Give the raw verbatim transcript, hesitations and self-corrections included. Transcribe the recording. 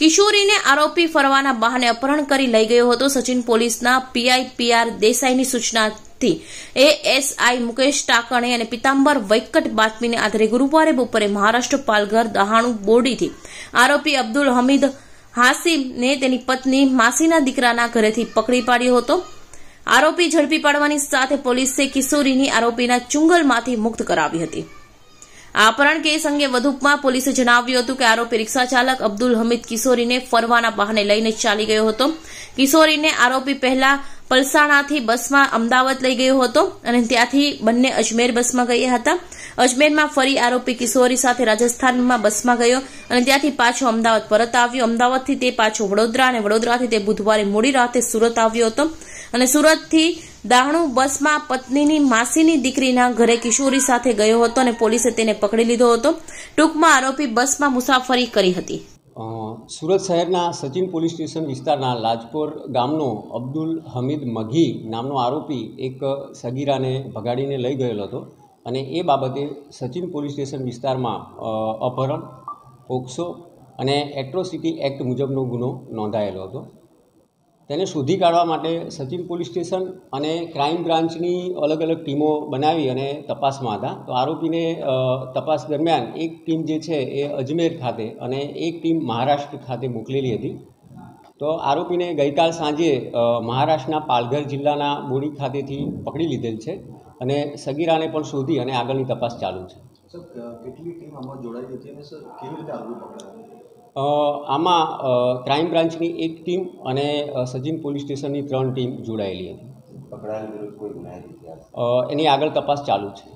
કિશોરીને આરોપી ફરવાના બહાને અપહરણ કરી લઈ ગયો હતો. સચિન પોલીસના પીઆઈ પીઆર દેસાઈની સૂચનાથી એએસઆઈ મુકેશ ટાકણે અને પિતાંબર વૈકટ બાતમીને આધારે ગુરુવારે બપોરે મહારાષ્ટ્ર પાલઘર દહાણુ બોડીથી આરોપી અબ્દુલ હમીદ હાસિમને તેની પત્ની માસીના દીકરાના ઘરેથી પકડી પાડ્યો હતો. આરોપી ઝડપી પાડવાની સાથે પોલીસે કિશોરીની આરોપીના ચુંગલમાંથી મુક્ત કરાવી હતી. આ અપહરણ કેસ અંગે વધુમાં પોલીસે જણાવ્યું હતું કે આરોપી રિક્ષા ચાલક અબ્દુલ હમીદ કિશોરીને ફરવાના બહાને લઈને ચાલી ગયો હતો. કિશોરીને આરોપી પહેલા પલસાણાથી બસમાં અમદાવાદ લઈ ગયો હતો અને ત્યાંથી બંને અજમેર બસમાં ગયા હતા. અજમેરમાં ફરી આરોપી કિશોરી સાથે રાજસ્થાનમાં બસમાં ગયો અને ત્યાંથી પાછો અમદાવાદ પરત આવ્યો. અમદાવાદથી તે પાછો વડોદરા અને વડોદરાથી તે બુધવારે મોડી રાતે સુરત આવ્યો હતો અને સુરતથી દાણુ બસમાં પત્નીની માસીની દીકરીના ઘરે કિશોરી સાથે ગયો હતો અને પોલીસે તેને પકડી લીધો હતો. ટૂંકમાં આરોપી બસમાં મુસાફરી કરી હતી. સુરત શહેરના સચિન પોલીસ સ્ટેશન વિસ્તારના લાજપોર ગામનો અબ્દુલ હમીદ મઘી નામનો આરોપી એક સગીરાને ભગાડીને લઈ ગયેલો હતો અને એ બાબતે સચિન પોલીસ સ્ટેશન વિસ્તારમાં અપહરણ, પોક્સો અને એટ્રોસિટી એક્ટ મુજબનો ગુનો નોંધાયેલો હતો. તેને શોધી કાઢવા માટે સચિન પોલીસ સ્ટેશન અને ક્રાઇમ બ્રાન્ચની અલગ અલગ ટીમો બનાવી અને તપાસમાં હતા. તો આરોપીને તપાસ દરમિયાન એક ટીમ જે છે એ અજમેર ખાતે અને એક ટીમ મહારાષ્ટ્ર ખાતે મોકલેલી હતી. તો આરોપીને ગઈકાલ સાંજે મહારાષ્ટ્રના પાલઘર જિલ્લાના બોડી ખાતેથી પકડી લીધેલ છે અને સગીરાને પણ શોધી અને આગળની તપાસ ચાલુ છે. કેટલી ટીમ આમાં જોડાઈ હતી અને સર કેવી રીતે આગળ પકડાઈ? આમાં ક્રાઇમ બ્રાન્ચની એક ટીમ અને સચિન પોલીસ સ્ટેશનની ત્રણ ટીમ જોડાયેલી હતી. એની આગળ તપાસ ચાલુ છે.